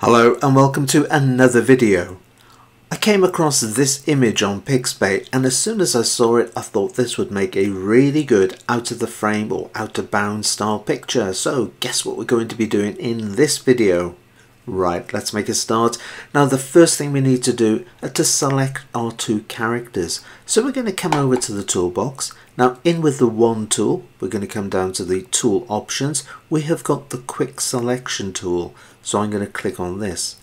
Hello and welcome to another video. I came across this image on Pixabay, and as soon as I saw it I thought this would make a really good out of the frame or out of bounds style picture. So guess what we're going to be doing in this video. Right, let's make a start. Now the first thing we need to do is to select our two characters. So we're going to come over to the toolbox. Now in with the one tool, we're going to come down to the tool options. We have got the quick selection tool. So I'm going to click on this.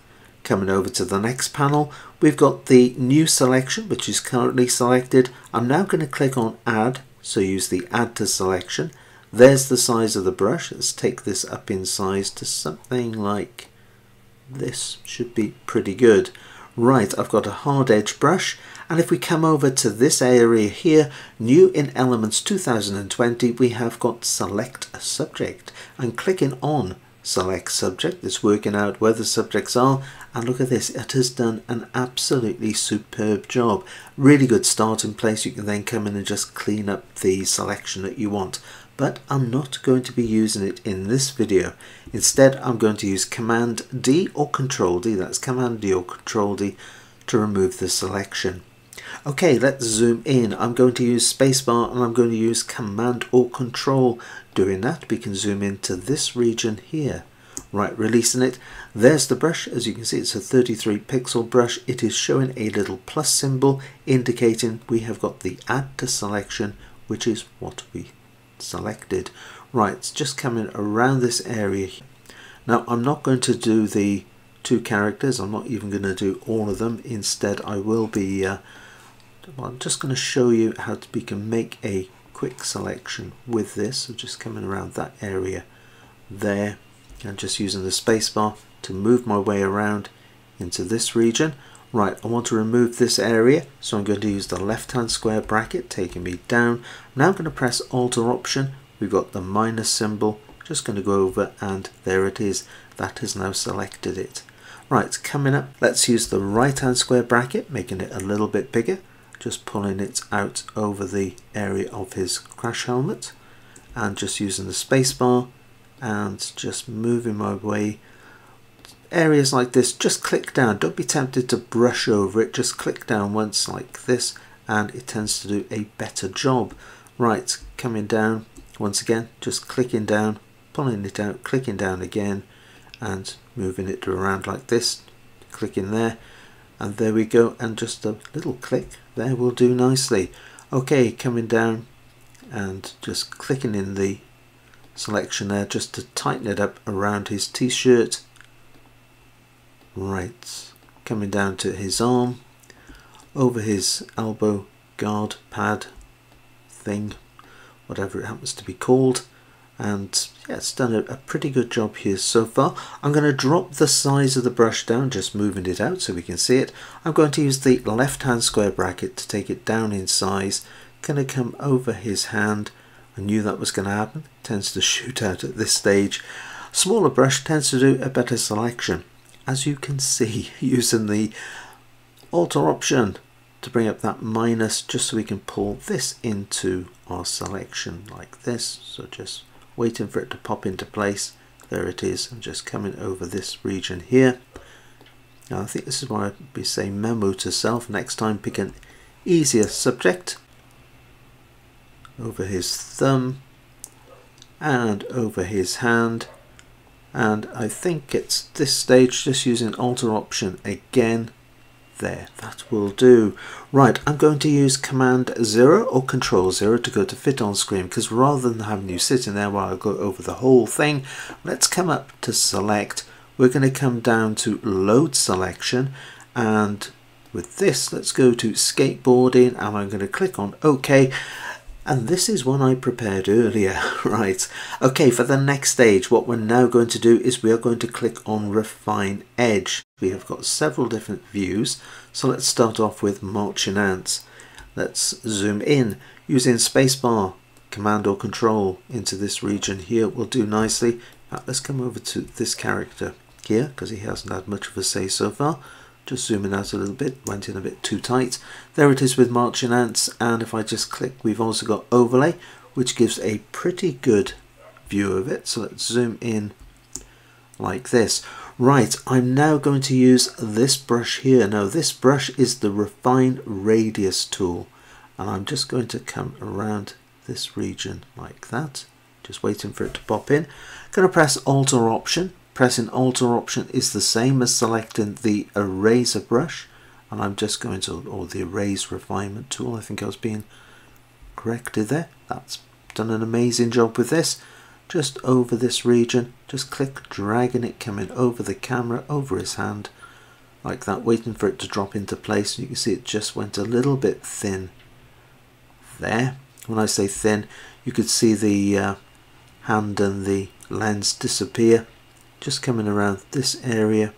Coming over to the next panel, we've got the new selection, which is currently selected. I'm now going to click on add. So use the add to selection. There's the size of the brush. Let's take this up in size to something like this. Should be pretty good. Right, I've got a hard edge brush, and if we come over to this area here, new in Elements 2020, we have got select a subject, and clicking on select subject, it's working out where the subjects are, and look at this, it has done an absolutely superb job. Really good starting place. You can then come in and just clean up the selection that you want. But I'm not going to be using it in this video. Instead, I'm going to use Command D or Control D, that's Command D or Control D, to remove the selection. Okay, let's zoom in. I'm going to use spacebar and I'm going to use Command or Control. Doing that, we can zoom into this region here. Right, releasing it. There's the brush. As you can see, it's a 33 pixel brush. It is showing a little plus symbol indicating we have got the add to selection, which is what we selected. Right, it's just coming around this area. Now I'm not going to do the two characters, I'm not even going to do all of them. Instead I will be I'm just going to show you how we can make a quick selection with this. So just coming around that area there, and just using the spacebar to move my way around into this region. Right, I want to remove this area, so I'm going to use the left-hand square bracket, taking me down. Now I'm going to press Alt or Option. We've got the minus symbol. Just going to go over, and there it is. That has now selected it. Right, coming up, let's use the right-hand square bracket, making it a little bit bigger. Just pulling it out over the area of his crash helmet. And just using the spacebar, and just moving my way. Areas like this, just click down, don't be tempted to brush over it, just click down once like this and it tends to do a better job. Right, coming down once again, just clicking down, pulling it out, clicking down again and moving it around like this, clicking there, and there we go, and just a little click there will do nicely. Okay, coming down and just clicking in the selection there just to tighten it up around his t-shirt. Right, coming down to his arm, over his elbow guard pad thing, whatever it happens to be called, and yeah, it's done a pretty good job here so far. I'm going to drop the size of the brush down, just moving it out so we can see it. I'm going to use the left hand square bracket to take it down in size. Going to come over his hand. I knew that was going to happen. It tends to shoot out at this stage. Smaller brush tends to do a better selection. As you can see, using the Alt or Option to bring up that minus, just so we can pull this into our selection like this. So just waiting for it to pop into place. There it is. I'm just coming over this region here. Now I think this is why I'd be saying memo to self. Next time pick an easier subject. Over his thumb and over his hand. And I think it's this stage, just using Alt or Option again. There, that will do. Right, I'm going to use Command 0 or Control 0 to go to fit on screen, because rather than having you sitting there while I go over the whole thing, let's come up to select. We're going to come down to load selection, and with this let's go to skateboarding, and I'm going to click on OK. And this is one I prepared earlier. Right, okay, for the next stage what we're now going to do is we are going to click on refine edge. We have got several different views, so let's start off with marching ants. Let's zoom in using spacebar, Command or Control into this region here will do nicely. Let's come over to this character here, because he hasn't had much of a say so far. Just zooming out a little bit, went in a bit too tight. There it is with marching ants, and if I just click, we've also got overlay, which gives a pretty good view of it. So let's zoom in like this. Right, I'm now going to use this brush here. Now this brush is the Refine Radius tool, and I'm just going to come around this region like that, just waiting for it to pop in. I'm going to press Alt or Option. Pressing Alt or Option is the same as selecting the eraser brush, and I'm just going to, or the Erase Refinement tool, I think I was being corrected there. That's done an amazing job with this. Just over this region, just click, dragging it, coming over the camera, over his hand, like that, waiting for it to drop into place. You can see it just went a little bit thin there. When I say thin, you could see the hand and the lens disappear. Just coming around this area,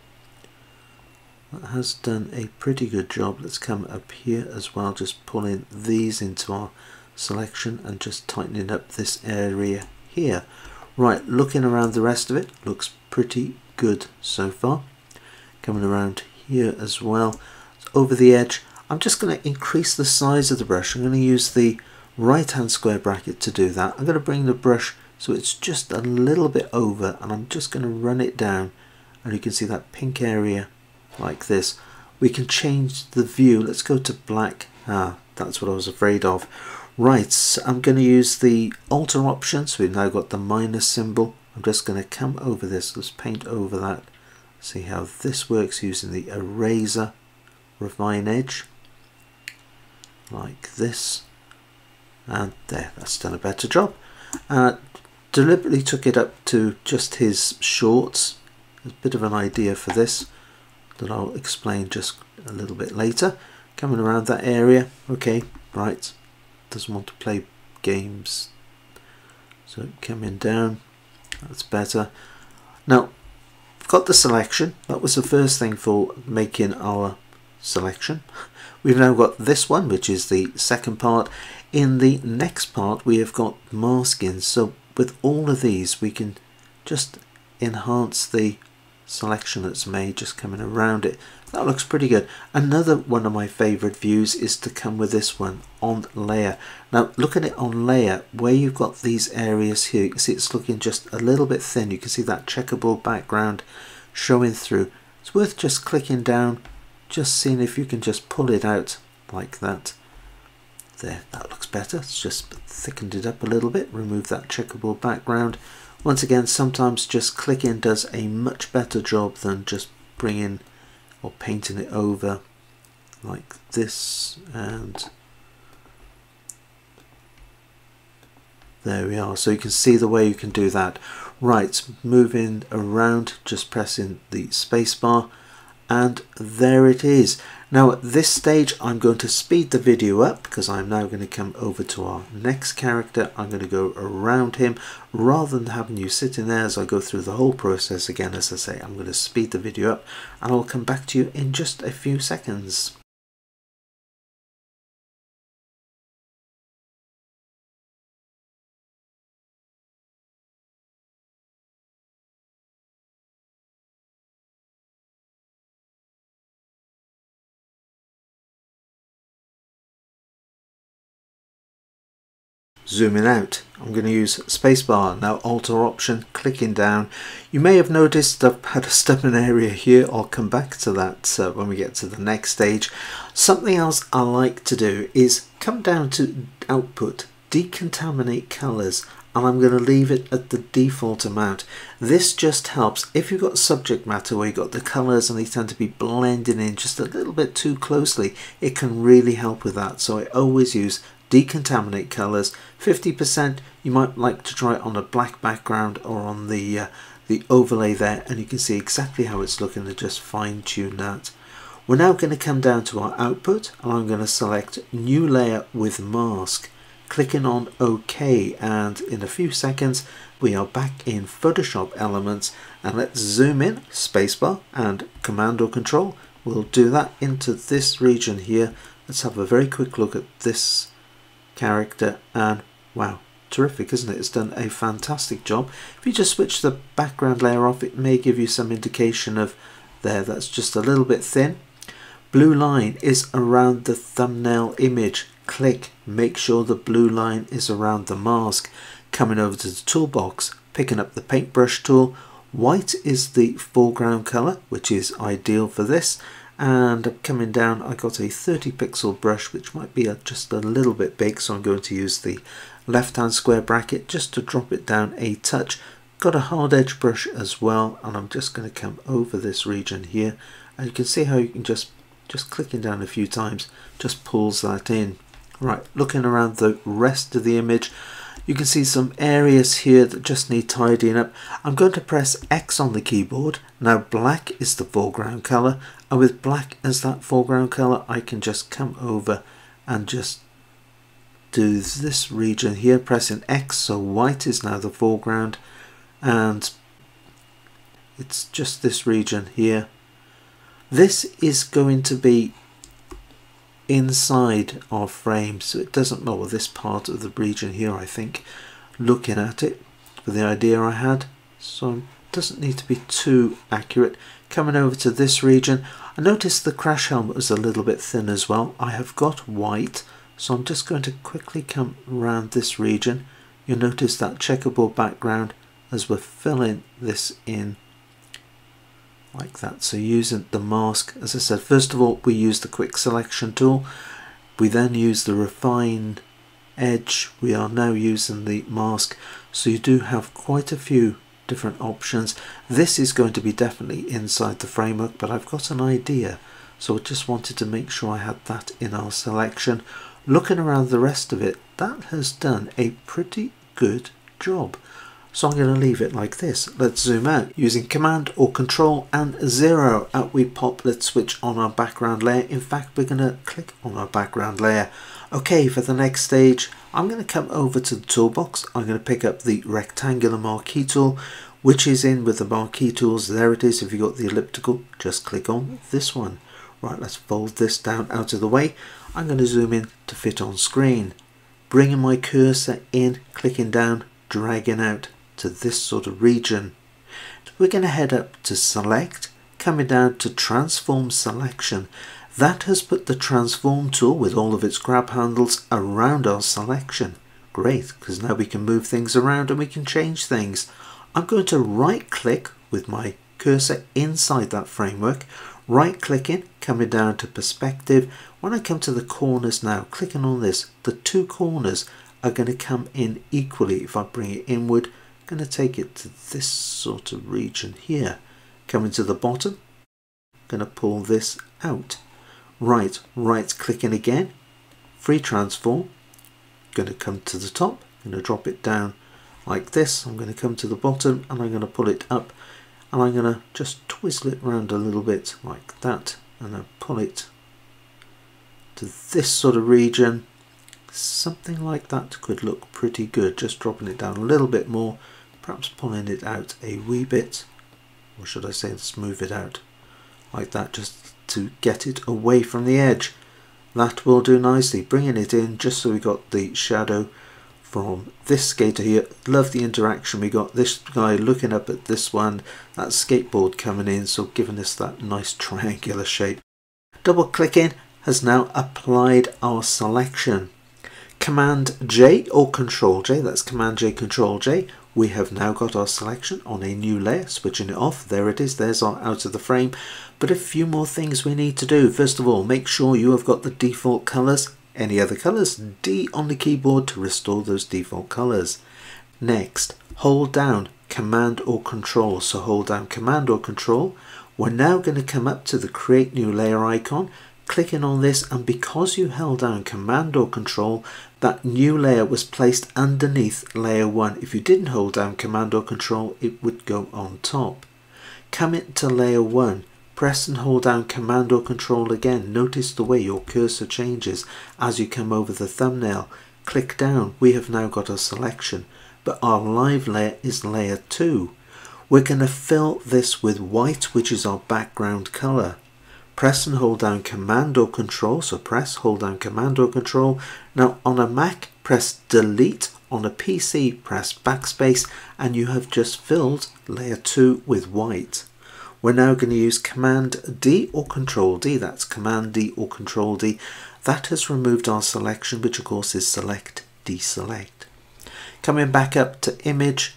that has done a pretty good job. Let's come up here as well, just pulling these into our selection and just tightening up this area here. Right, looking around the rest of it, looks pretty good so far. Coming around here as well, over the edge. I'm just going to increase the size of the brush. I'm going to use the right hand square bracket to do that. I'm going to bring the brush so it's just a little bit over, and I'm just going to run it down, and you can see that pink area like this. We can change the view. Let's go to black. Ah, that's what I was afraid of. Right, so I'm going to use the Alter option, so we've now got the minus symbol. I'm just going to come over this, let's paint over that, see how this works using the eraser refine edge, like this, and there, that's done a better job. Deliberately took it up to just his shorts, a bit of an idea for this that I'll explain just a little bit later. Coming around that area, okay, right. Doesn't want to play games, so coming down, that's better. Now I've got the selection, that was the first thing for making our selection. We've now got this one, which is the second part. In the next part we have got masking, so with all of these we can just enhance the selection that's made, just coming around it. That looks pretty good. Another one of my favorite views is to come with this one on layer. Now look at it on layer, where you've got these areas here, you can see it's looking just a little bit thin. You can see that checkerboard background showing through. It's worth just clicking down, just seeing if you can just pull it out like that. There, that looks better. It's just thickened it up a little bit, remove that checkerboard background. Once again, sometimes just clicking does a much better job than just bringing or painting it over like this, and there we are. So you can see the way you can do that. Right, moving around, just pressing the spacebar, and there it is. Now at this stage I'm going to speed the video up because I'm now going to come over to our next character. I'm going to go around him rather than having you sitting there as I go through the whole process again. As I say, I'm going to speed the video up, and I'll come back to you in just a few seconds. Zooming out, I'm going to use spacebar, now Alt or Option, clicking down. You may have noticed I've had a stubborn area here. I'll come back to that when we get to the next stage. Something else I like to do is come down to Output, Decontaminate Colors, and I'm going to leave it at the default amount. This just helps if you've got subject matter where you've got the colours and they tend to be blending in just a little bit too closely. It can really help with that, so I always use Decontaminate Colors. 50%, you might like to try it on a black background or on the overlay there, and you can see exactly how it's looking and just fine tune that. We're now going to come down to our output, and I'm going to select New Layer with Mask, clicking on OK, and in a few seconds we are back in Photoshop Elements. And let's zoom in, spacebar and Command or Control. We'll do that into this region here. Let's have a very quick look at this character, and wow, terrific, isn't it? It's done a fantastic job. If you just switch the background layer off, it may give you some indication of there, that's just a little bit thin. Blue line is around the thumbnail image, click, make sure the blue line is around the mask. Coming over to the toolbox, picking up the paintbrush tool, White is the foreground color, which is ideal for this. And coming down, I got a 30 pixel brush, which might be just a little bit big, so I'm going to use the left hand square bracket just to drop it down a touch. Got a hard edge brush as well, and I'm just going to come over this region here, and you can see how you can just clicking down a few times just pulls that in. Right, looking around the rest of the image, you can see some areas here that just need tidying up. I'm going to press X on the keyboard. Now black is the foreground color, and with black as that foreground color, I can just come over and just do this region here, pressing X, so white is now the foreground, and it's just this region here. This is going to be inside our frame, so it doesn't matter. Well, this part of the region here, I think, looking at it for the idea I had, so it doesn't need to be too accurate. Coming over to this region, I noticed the crash helmet was a little bit thin as well. I have got white, so I'm just going to quickly come around this region. You'll notice that checkerboard background as we're filling this in like that. So using the mask, as I said, first of all we use the quick selection tool, we then use the refine edge, we are now using the mask, so you do have quite a few different options. This is going to be definitely inside the framework, but I've got an idea, so I just wanted to make sure I had that in our selection. Looking around the rest of it, that has done a pretty good job. So I'm going to leave it like this. Let's zoom out. Using Command or Control and 0, out we pop. Let's switch on our background layer. In fact, we're going to click on our background layer. Okay, for the next stage, I'm going to come over to the toolbox. I'm going to pick up the rectangular marquee tool, which is in with the marquee tools. There it is. If you've got the elliptical, just click on this one. Right, let's fold this down out of the way. I'm going to zoom in to fit on screen. Bringing my cursor in, clicking down, dragging out to this sort of region. We're going to head up to select, coming down to transform selection. That has put the transform tool with all of its grab handles around our selection. Great, because now we can move things around and we can change things. I'm going to right click with my cursor inside that framework, right clicking, coming down to perspective. When I come to the corners now, clicking on this, the two corners are going to come in equally. If I bring it inward, going to take it to this sort of region here. Coming to the bottom, going to pull this out. Right, right clicking again, free transform, going to come to the top, going to drop it down like this. I'm going to come to the bottom and I'm going to pull it up, and I'm going to just twizzle it around a little bit like that, and then pull it to this sort of region. Something like that could look pretty good. Just dropping it down a little bit more, perhaps pulling it out a wee bit, or should I say let's move it out like that, just to get it away from the edge. That will do nicely. Bringing it in just so we got the shadow from this skater here. Love the interaction we got, this guy looking up at this one, that skateboard coming in, so giving us that nice triangular shape. Double clicking has now applied our selection. Command J or Control J, that's Command J, Control J. We have now got our selection on a new layer, switching it off. There it is, there's our out of the frame. But a few more things we need to do. First of all, make sure you have got the default colors. Any other colors, D on the keyboard to restore those default colors. Next, hold down Command or Control. So hold down Command or Control. We're now going to come up to the Create New Layer icon, clicking on this, and because you held down Command or Control, that new layer was placed underneath layer 1. If you didn't hold down Command or Control, it would go on top. Coming to layer 1, press and hold down Command or Control again. Notice the way your cursor changes as you come over the thumbnail. Click down, we have now got our selection, but our live layer is layer 2. We're going to fill this with white, which is our background color. Press and hold down Command or Control, so press, hold down Command or Control. Now on a Mac, press delete, on a PC, press backspace, and you have just filled layer 2 with white. We're now going to use Command D or Control D, that's Command D or Control D. That has removed our selection, which of course is select, deselect. Coming back up to image,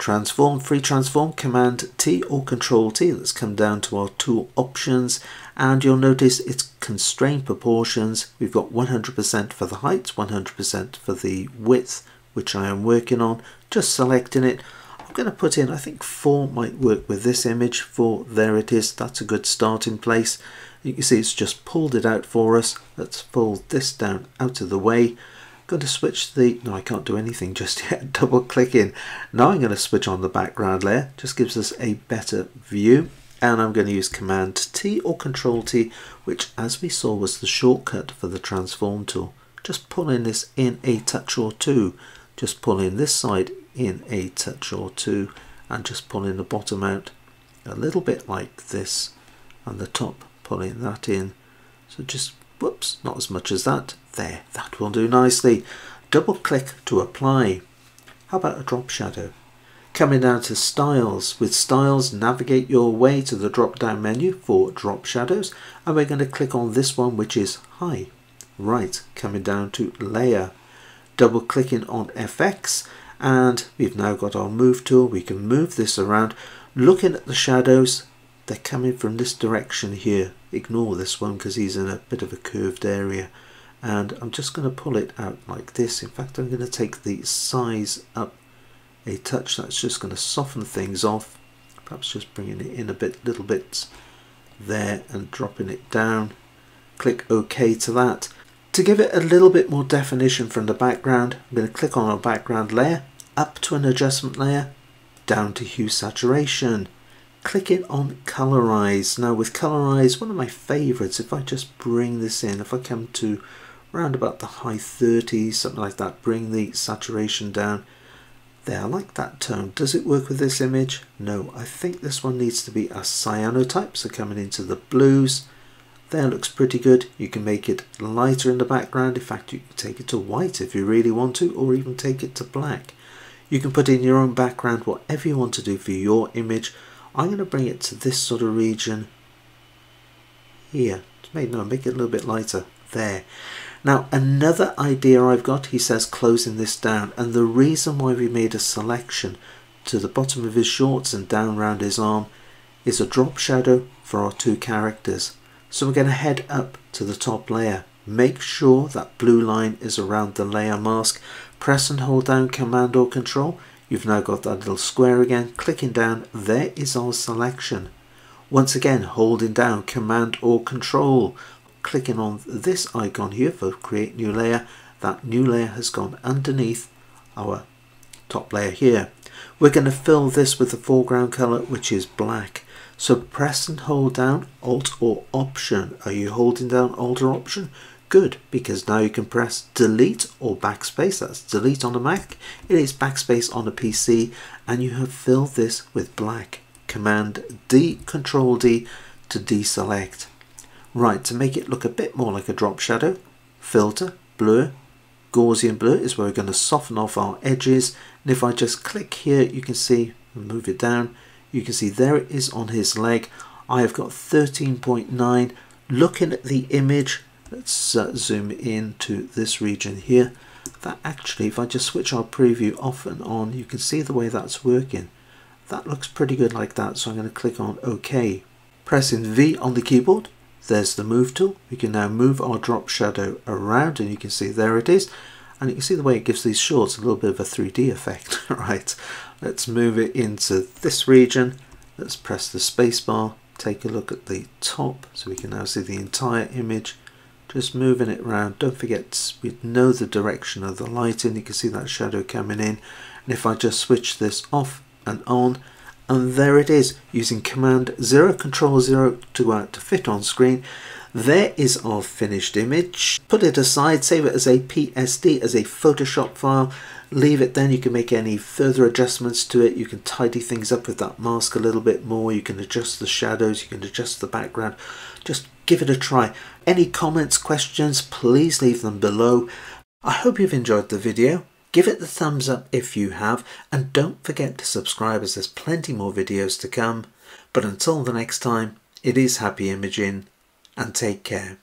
transform, free transform, Command T or Control T. Let's come down to our tool options and you'll notice it's constrained proportions. We've got 100% for the height, 100% for the width, which I am working on. Just selecting it, I'm going to put in, I think 4 might work with this image. 4, there it is. That's a good starting place. You can see it's just pulled it out for us. Let's fold this down out of the way. Going to switch the, no, I can't do anything just yet, double click in. Now I'm going to switch on the background layer, just gives us a better view, and I'm going to use Command T or Control T, which as we saw was the shortcut for the transform tool. Just pulling this in a touch or two, just pulling this side in a touch or two, and just pulling the bottom out a little bit like this, and the top, pulling that in. So just, whoops, not as much as that. There, that will do nicely. Double click to apply. How about a drop shadow? Coming down to styles. With styles, navigate your way to the drop down menu for drop shadows, and we're going to click on this one, which is high. Right, coming down to layer, double clicking on FX, and we've now got our move tool. We can move this around. Looking at the shadows, they're coming from this direction here. Ignore this one because he's in a bit of a curved area, and I'm just going to pull it out like this. In fact, I'm going to take the size up a touch. That's just going to soften things off, perhaps just bringing it in a bit, little bits there, and dropping it down. Click OK to that. To give it a little bit more definition from the background, I'm going to click on our background layer, up to an adjustment layer, down to hue saturation. Clicking on colorize. Now with colorize, one of my favorites, if I just bring this in, if I come to round about the high 30s, something like that, bring the saturation down there. I like that tone. Does it work with this image? No, I think this one needs to be a cyanotype, so coming into the blues there, looks pretty good. You can make it lighter in the background. In fact, you can take it to white if you really want to, or even take it to black. You can put in your own background, whatever you want to do for your image. I'm going to bring it to this sort of region here. Maybe no, make it a little bit lighter there. Now another idea I've got, he says closing this down, and the reason why we made a selection to the bottom of his shorts and down round his arm is a drop shadow for our two characters. So we're going to head up to the top layer. Make sure that blue line is around the layer mask. Press and hold down Command or Control. You've now got that little square again. Clicking down, there is our selection. Once again, holding down Command or Control. Clicking on this icon here for Create New Layer. That new layer has gone underneath our top layer here. We're going to fill this with the foreground color, which is black. So press and hold down Alt or Option. Are you holding down Alt or Option? Good, because now you can press delete or backspace. That's delete on a Mac, it is backspace on a PC, and you have filled this with black. Command D, Control D to deselect. Right, to make it look a bit more like a drop shadow, filter, blur, Gaussian blur is where we're going to soften off our edges. And if I just click here, you can see, move it down, you can see there it is on his leg. I have got 13.9. Looking at the image, let's zoom in to this region here. That actually, if I just switch our preview off and on, you can see the way that's working. That looks pretty good like that, so I'm going to click on OK. Pressing V on the keyboard, there's the move tool. We can now move our drop shadow around, and you can see there it is. And you can see the way it gives these shorts a little bit of a 3D effect. Right, let's move it into this region. Let's press the spacebar, take a look at the top, so we can now see the entire image. Just moving it around. Don't forget, we know the direction of the lighting. You can see that shadow coming in. And if I just switch this off and on, and there it is, using Command 0, Control 0 to fit on screen. There is our finished image. Put it aside, save it as a PSD, as a Photoshop file. Leave it then. You can make any further adjustments to it. You can tidy things up with that mask a little bit more. You can adjust the shadows. You can adjust the background. Just give it a try. Any comments, questions, please leave them below. I hope you've enjoyed the video. Give it the thumbs up if you have, and don't forget to subscribe as there's plenty more videos to come. But until the next time, it is happy imaging, and take care.